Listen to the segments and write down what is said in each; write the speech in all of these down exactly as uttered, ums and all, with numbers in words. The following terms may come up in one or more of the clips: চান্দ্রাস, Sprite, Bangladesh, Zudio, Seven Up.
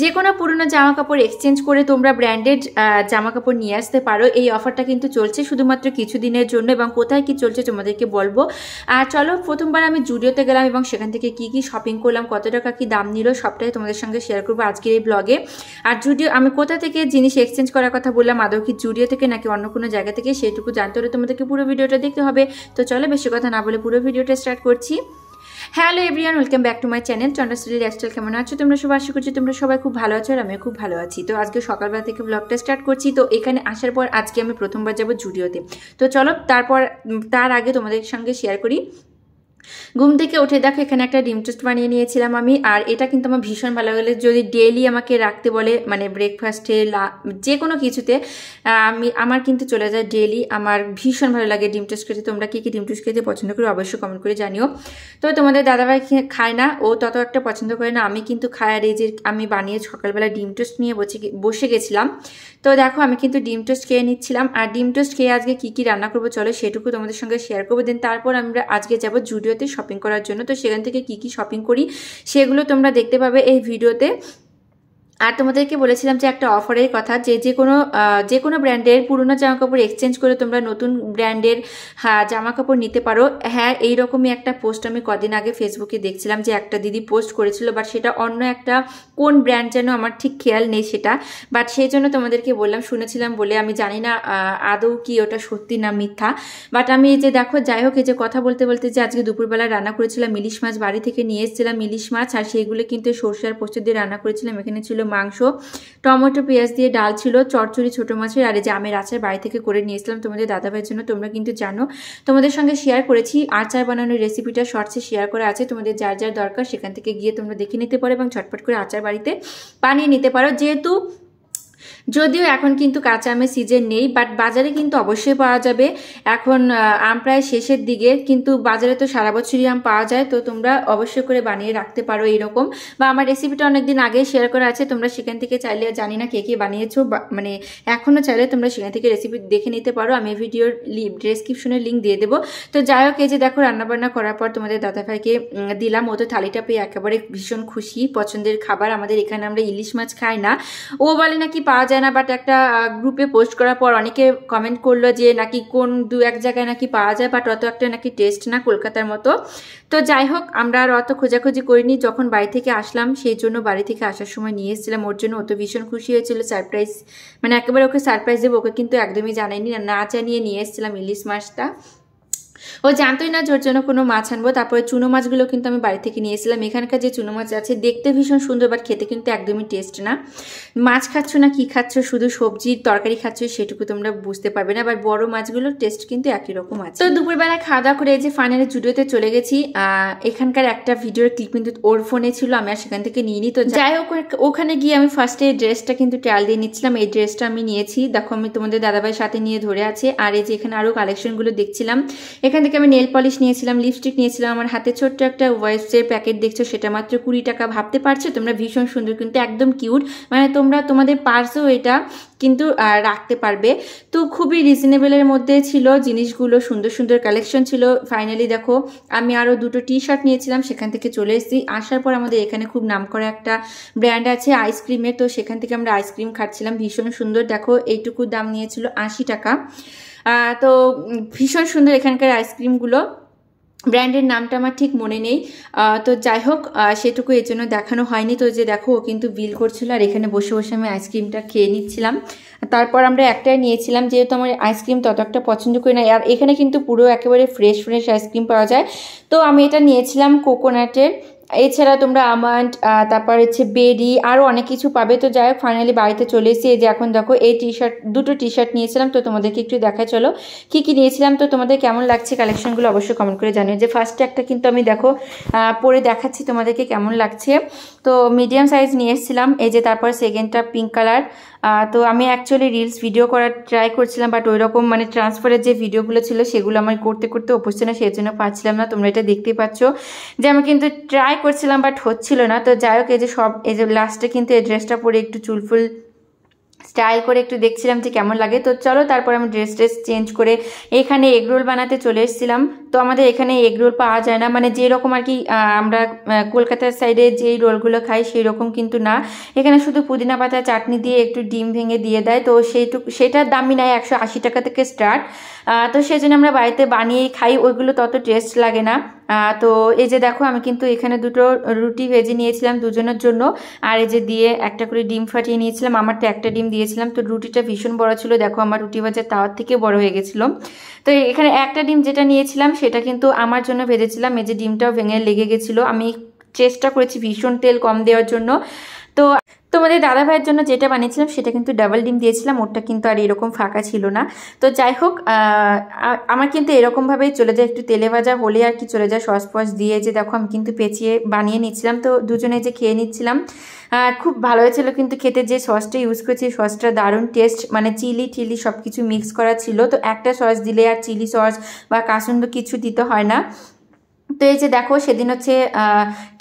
যে কোনো পুরনো জামা কাপড় এক্সচেঞ্জ করে তোমরা ব্র্যান্ডেড জামা কাপড় নিয়ে আসতে পারো। এই অফারটা কিন্তু চলছে শুধুমাত্র কিছু দিনের জন্য এবং কোথায় কি চলছে তোমাদেরকে বলবো। আর চলো, প্রথমবার আমি জুডিওতে গেলাম এবং সেখান থেকে কি কি শপিং করলাম, কত টাকা কি দাম নিল, সবটাই তোমাদের সঙ্গে শেয়ার করবো আজকের এই ব্লগে। আর জুডিও আমি কোথা থেকে জিনিস এক্সচেঞ্জ করার কথা বললাম, আদৌ কি জুডিও থেকে নাকি অন্য কোনো জায়গা থেকে, সেটুকু জানতে হলে তোমাদেরকে পুরো ভিডিওটা দেখতে হবে। তো চলো বেশি কথা না বলে পুরো ভিডিওটা স্টার্ট করছি। Hello everyone, welcome back to my channel চান্দ্রাস daily lifestyle. কেমন আছো তোমরা সবাই? আশা করছি তোমরা সবাই খুব ভালো আছো আর আমিও খুব ভালো আছি। তো আজকে সকালবেলা থেকে ব্লগটা স্টার্ট করছি। তো এখানে আসার পর আজকে আমি প্রথমবার যাবো জুডিওতে। তো চলো তারপর তার আগে তোমাদের সঙ্গে শেয়ার করি। ঘুম থেকে উঠে দেখো এখানে একটা ডিম টোস্ট বানিয়ে নিয়েছিলাম আমি, আর এটা কিন্তু আমার ভীষণ ভালো লাগে। যদি ডেইলি আমাকে রাখতে বলে মানে ব্রেকফাস্টে যে কোনো কিছুতে আমি আমার কিন্তু চলে যায় ডেইলি, আমার ভীষণ ভালো লাগে ডিম টোস্ট খেতে। তোমরা কি কি ডিম টোস্ট খেতে পছন্দ করো অবশ্যই কমেন্ট করে জানিও। তো তোমাদের দাদাভাই খায় না, ও তত একটা পছন্দ করে না, আমি কিন্তু খাই। আর এই যে আমি বানিয়ে সকালবেলা ডিম টোস্ট নিয়ে বসে বসে গেছিলাম। তো দেখো আমি কিন্তু ডিম টোস্ট খেয়ে নিচ্ছিলাম। আর ডিম টোস্ট খেয়ে আজকে কী কী রান্না করবো চলো সেটুকু তোমাদের সঙ্গে শেয়ার করবো। দেন তারপর আমরা আজকে যাবো জুডিও শপিং করার জন্য। তো সেখান থেকে কি কি শপিং করি সেগুলো তোমরা দেখতে পাবে এই ভিডিওতে। আর তোমাদেরকে বলেছিলাম যে একটা অফারের কথা, যে যে কোনো যে কোনো ব্র্যান্ডের পুরনো জামাকাপড় এক্সচেঞ্জ করে তোমরা নতুন ব্র্যান্ডের হ্যাঁ জামাকাপড় নিতে পারো। হ্যাঁ এইরকমই একটা পোস্ট আমি কদিন আগে ফেসবুকে দেখছিলাম যে একটা দিদি পোস্ট করেছিল, বাট সেটা অন্য একটা কোন ব্র্যান্ড যেন আমার ঠিক খেয়াল নেই সেটা, বাট সেই জন্য তোমাদেরকে বললাম, শুনেছিলাম বলে। আমি জানি না আদৌ কি ওটা সত্যি না মিথ্যা, বাট আমি এই যে দেখো যাই হোক এই যে কথা বলতে বলতে যে আজকে দুপুরবেলা রান্না করেছিলাম ইলিশ মাছ, বাড়ি থেকে নিয়ে এসেছিলাম ইলিশ মাছ। আর সেইগুলো কিন্তু সরষে আর পোস্ত দিয়ে রান্না করেছিলাম। এখানে ছিল মাংস, টমেটো, পেঁয়াজ দিয়ে ডাল ছিল, চচ্চড়ি ছোট মাছের আর এই যে আমের আচার বাড়ি থেকে করে নিয়েছিলাম তোমাদের দাদাভাইয়ের জন্য। তোমরা কিন্তু জানো তোমাদের সঙ্গে শেয়ার করেছি, আচার বানানোর রেসিপিটা শর্টসে শেয়ার করা আছে, তোমাদের যার যার দরকার সেখান থেকে গিয়ে তোমরা দেখে নিতে পারো এবং ঝটপট করে আচার বাড়িতে বানিয়ে নিতে পারো। যেহেতু যদিও এখন কিন্তু কাঁচা আমের সিজন নেই, বাট বাজারে কিন্তু অবশ্যই পাওয়া যাবে। এখন আম প্রায় শেষের দিকে, কিন্তু বাজারে তো সারা বছরই আম পাওয়া যায়। তো তোমরা অবশ্যই করে বানিয়ে রাখতে পারো এইরকম। বা আমার রেসিপিটা অনেকদিন আগে শেয়ার করা আছে, তোমরা সেখান থেকে চাইলে, জানি না কে কে বানিয়েছো মানে এখনও চাইলে তোমরা সেখান থেকে রেসিপি দেখে নিতে পারো। আমি ভিডিওর ডেসক্রিপশনে লিঙ্ক দিয়ে দেবো। তো যাই হোক এই যে দেখো রান্নাবান্না করার পর তোমাদের দাদাভাইকে দিলাম। ও তো থালিটা পেয়ে একেবারে ভীষণ খুশি, পছন্দের খাবার। আমাদের এখানে আমরা ইলিশ মাছ খাই না, ও বলে নাকি পাওয়া যায় না, বাট একটা গ্রুপে পোস্ট করার পর অনেকে কমেন্ট করলো যে নাকি কোন দু এক জায়গায় নাকি পাওয়া যায়, বাট অত একটা নাকি টেস্ট না কলকাতার মতো। তো যাই হোক আমরা আর অত খোঁজাখুঁজি করিনি, যখন বাড়ি থেকে আসলাম সেই জন্য বাড়ি থেকে আসার সময় নিয়ে এসেছিলাম ওর জন্য। ও তো ভীষণ খুশি হয়েছিল, সারপ্রাইজ মানে একেবারে ওকে সারপ্রাইজ দেবো, ওকে কিন্তু একদমই জানাইনি, না জানিয়ে নিয়ে এসেছিলাম ইলিশ মাছটা। ও জানতোই না জোর জন্য কোনো মাছ আনবো। তারপরে চুনো মাছগুলো কিন্তু আমি বাড়ি থেকে নিয়েছিলাম। এখানকার যে চুনো মাছ আছে দেখতে ভীষণ সুন্দর, বাট খেতে কিন্তু একদমই টেস্ট না। মাছ খাচ্ছ না কি খাচ্ছ, শুধু সবজির তরকারি খাচ্ছ সেটুকু তোমরা বুঝতে পারবে না, বাট বড় মাছগুলোর টেস্ট কিন্তু একই রকম আছে। তো দুপুরবেলা খাওয়া দাওয়া করে এই যে ফাইনালি জুডিওতে চলে গেছি। এখানকার একটা ভিডিওর ক্লিপ কিন্তু ওর ফোনে ছিল, আমি আর সেখান থেকে নিয়ে নিই। তো যাই হোক ওখানে গিয়ে আমি ফার্স্টে এই ড্রেসটা কিন্তু ট্রায়াল দিয়ে নিচ্ছিলাম। এই ড্রেসটা আমি নিয়েছি, দেখো আমি তোমাদের দাদাভাইয়ের সাথে নিয়ে ধরে আছে। আর এই যে এখানে আরও কালেকশনগুলো দেখছিলাম। এখান থেকে আমি নেল পলিশ নিয়েছিলাম, লিপস্টিক নিয়েছিলাম। আমার হাতে ছোট্ট একটা ওয়াইপসের প্যাকেট দেখছো, সেটা মাত্র কুড়ি টাকা ভাবতে পারছো তোমরা, ভীষণ সুন্দর কিন্তু একদম কিউট, মানে তোমরা তোমাদের পার্সেও এটা কিন্তু রাখতে পারবে। তো খুবই রিজনেবলের মধ্যে ছিল জিনিসগুলো, সুন্দর সুন্দর কালেকশন ছিল। ফাইনালি দেখো আমি আরও দুটো টি শার্ট নিয়েছিলাম, সেখান থেকে চলে এসেছি। আসার পর আমাদের এখানে খুব নাম করা একটা ব্র্যান্ড আছে আইসক্রিমের, তো সেখান থেকে আমরা আইসক্রিম খাচ্ছিলাম, ভীষণ সুন্দর। দেখো এইটুকু দাম নিয়েছিল আশি টাকা। তো ভীষণ সুন্দর এখানকার আইসক্রিমগুলো, ব্র্যান্ডের নামটা আমার ঠিক মনে নেই। তো যাই হোক সেটুকু এর জন্য দেখানো হয়নি। তো যে দেখো ও কিন্তু বিল করছিল, আর এখানে বসে বসে আমি আইসক্রিমটা খেয়ে নিচ্ছিলাম। তারপর আমরা একটাই নিয়েছিলাম, যেহেতু আমার আইসক্রিম তত একটা পছন্দ করি না। আর এখানে কিন্তু পুরো একেবারে ফ্রেশ ফ্রেশ আইসক্রিম পাওয়া যায়। তো আমি এটা নিয়েছিলাম কোকোনাটের, এছাড়া তোমরা আমন্ড, তারপর হচ্ছে বেরি, আরও অনেক কিছু পাবে। তো যাই হোক ফাইনালি বাড়িতে চলে এসেছি। এই যে এখন দেখো এই টি শার্ট, দুটো টি শার্ট নিয়েছিলাম। তো তোমাদেরকে একটু দেখা চলো কী কী নিয়েছিলাম। তো তোমাদের কেমন লাগছে কালেকশনগুলো অবশ্যই কমেন্ট করে জানিও। যে ফার্স্টে একটা কিন্তু আমি দেখো পরে দেখাচ্ছি তোমাদেরকে কেমন লাগছে। তো মিডিয়াম সাইজ নিয়ে এসেছিলাম এই যে। তারপর সেকেন্ডটা পিঙ্ক কালার। তো আমি অ্যাকচুয়ালি রিলস ভিডিও করার ট্রাই করছিলাম, বাট ওই রকম মানে ট্রান্সফারের যে ভিডিওগুলো ছিল সেগুলো আমার করতে করতে অভ্যস্ত না, সেই জন্য পাচ্ছিলাম না। তোমরা এটা দেখতে পাচ্ছ যে আমি কিন্তু ট্রাই করছিলাম, বাট হচ্ছিল না। তো যাই হোক এই যে সব এই যে লাস্টে কিন্তু এই ড্রেসটা পরে একটু চুলফুল স্টাইল করে একটু দেখছিলাম যে কেমন লাগে। তো চলো তারপর আমি ড্রেস ড্রেস চেঞ্জ করে এখানে এগরোল বানাতে চলে এসেছিলাম। তো আমাদের এখানে এগরোল পাওয়া যায় না, মানে যেরকম আর কি আমরা কলকাতার সাইডে যেই রোলগুলো খাই সেই রকম কিন্তু না। এখানে শুধু পুদিনা পাতা চাটনি দিয়ে একটু ডিম ভেঙে দিয়ে দেয়। তো সেইটুকু সেটার দামই নেয় একশো আশি টাকা থেকে স্টার্ট। তো সেই জন্য আমরা বাড়িতে বানিয়েই খাই, ওইগুলো তত টেস্ট লাগে না। তো এই যে দেখো আমি কিন্তু এখানে দুটো রুটি ভেজে নিয়েছিলাম দুজনের জন্য, আর এই যে দিয়ে একটা করে ডিম ফাটিয়ে নিয়েছিলাম, আমারটা একটা ডিম দিয়েছিলাম। তো রুটিটা ভীষণ বড় ছিল, দেখো আমার রুটি ভাজার তাওয়ার থেকে বড় হয়ে গেছিলো। তো এখানে একটা ডিম যেটা নিয়েছিলাম সেটা কিন্তু আমার জন্য ভেজেছিলাম, এই যে ডিমটাও ভেঙে লেগে গেছিলো। আমি চেষ্টা করেছি ভীষণ তেল কম দেওয়ার জন্য। তো তোমাদের দাদা ভাইয়ের জন্য যেটা বানিয়েছিলাম সেটা কিন্তু ডাবল ডিম দিয়েছিলাম, ওরটা কিন্তু আর এরকম ফাঁকা ছিল না। তো যাই হোক, আমার কিন্তু এরকমভাবেই চলে যায়, একটু তেলে ভাজা হলে আর কি চলে যায় সস ফস দিয়ে। যে দেখো আমি কিন্তু পেঁচিয়ে বানিয়ে নিচ্ছিলাম, তো দুজনে যে খেয়ে নিচ্ছিলাম, খুব ভালো হয়েছিল কিন্তু খেতে। যে সসটা ইউজ করেছি সসটা দারুণ টেস্ট, মানে চিলি টিলি সব কিছু মিক্স করা ছিল। তো একটা সস দিলে আর চিলি সস বা কাসুন্দ কিছু দিতে হয় না। তো এই যে দেখো সেদিন হচ্ছে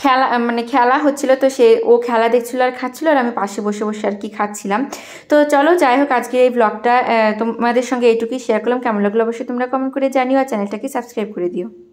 খেলা, মানে খেলা হচ্ছিলো, তো সে ও খেলা দেখছিল আর খাচ্ছিল, আর আমি পাশে বসে বসে আর কি খাচ্ছিলাম। তো চলো যাই হোক আজকে এই ব্লগটা তোমাদের সঙ্গে এইটুকুই শেয়ার করলাম। কেমন লাগলো অবশ্যই তোমরা কমেন্ট করে জানিও, আর চ্যানেলটাকে সাবস্ক্রাইব করে দিও।